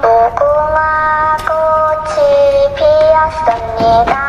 무궁화 꽃이 피었습니다.